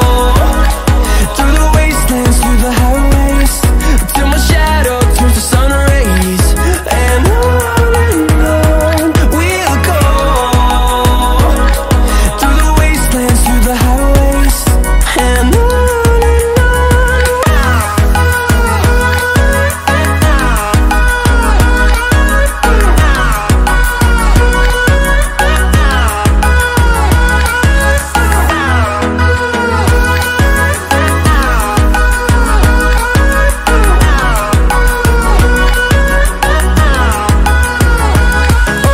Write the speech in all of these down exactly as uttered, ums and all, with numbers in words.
See the horizon, turn us to thousands, and we'll grow in number, fueled by them to see the horizon,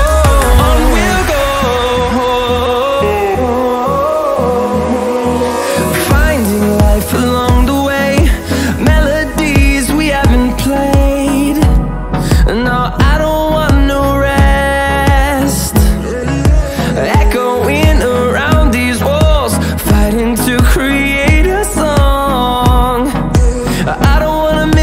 turn us to thousands. And on and on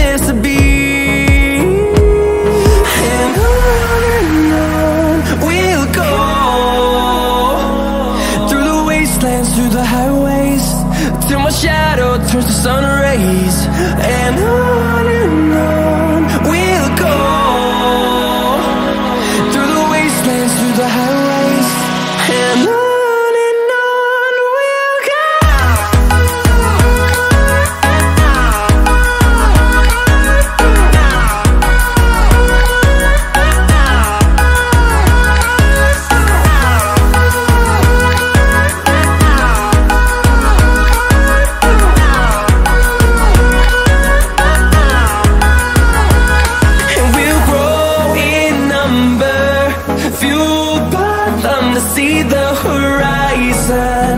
we'll go, through the wastelands, through the highways, till my shadow turns to sun rays. And on. Through the highways, till my shadow turns to sun rays. And on and on we'll go, through the wastelands, through the highways. And on. See the horizon,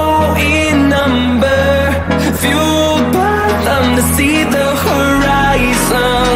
in number, fueled by them to see the horizon.